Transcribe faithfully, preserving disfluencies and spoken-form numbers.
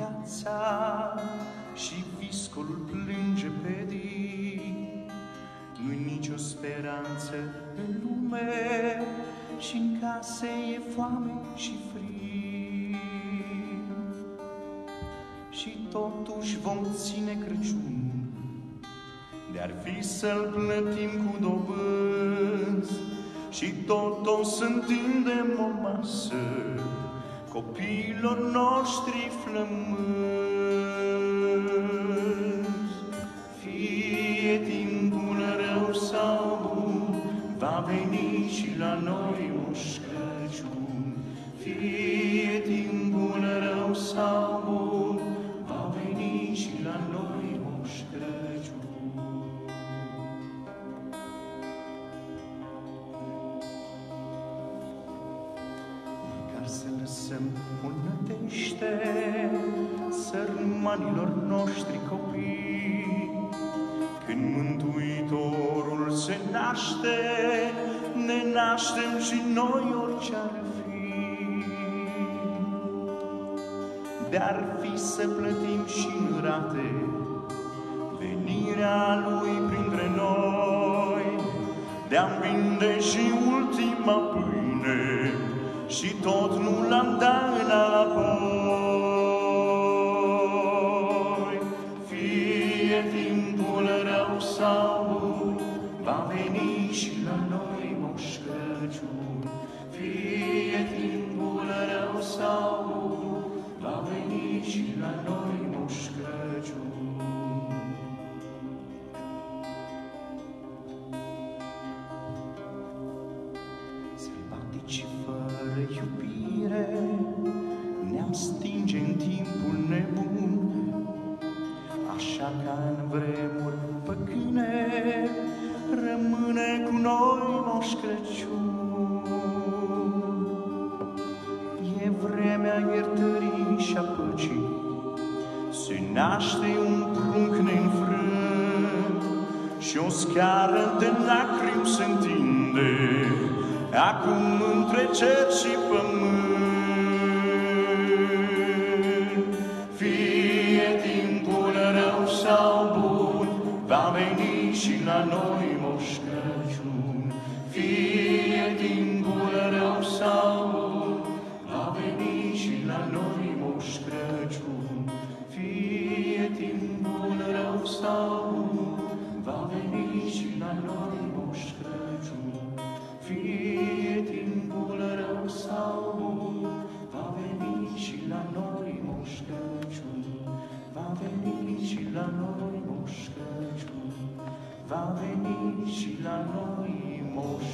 viața și viscolul plânge pe din. Nu-i nicio speranță în lume și în case e foame și frig. Și totuși vom ține Crăciunul, de-ar fi să-l plătim cu dobânzi. Și tot o să întindem o masă copiilor noștri flămânzi. Fie timpul rău sau bun, va veni și la noi Moș Crăciun. Fie timpul rău sau bun, va veni și la noi Moș Crăciun. Să lăsăm o nădește sărmanilor noștri copii. Când Mântuitorul se naște, ne naștem și noi orice ar fi. De-ar fi să plătim și în rate venirea Lui printre noi, de-am vinde și ultima pâine și tot nu l-am dat înapoi. Fie timpul rău sau bun, va veni și la noi Moș Crăciun. Fie timpul rău sau bun, va veni și la noi Moș Crăciun. Și fără iubire ne-am stinge în timpul nebun, așa ca în vremuri păcâne rămâne cu noi Moș Crăciun. E vremea iertării și a păcii, se naște un prunc neînfrânt și o scară de lacrimi se întinde acum între cer și pământ. Fie timpul rău sau bun, va veni și la noi Moș Crăciun. Fie timpul rău sau bun, va veni și la noi Moș Crăciun. Fie timpul rău sau bun, va veni și la noi Moș Crăciun. Fie timpul rău sau bun, va veni și la noi Moș Crăciun. Va veni și la noi Moș Crăciun. Va veni și la noi Moș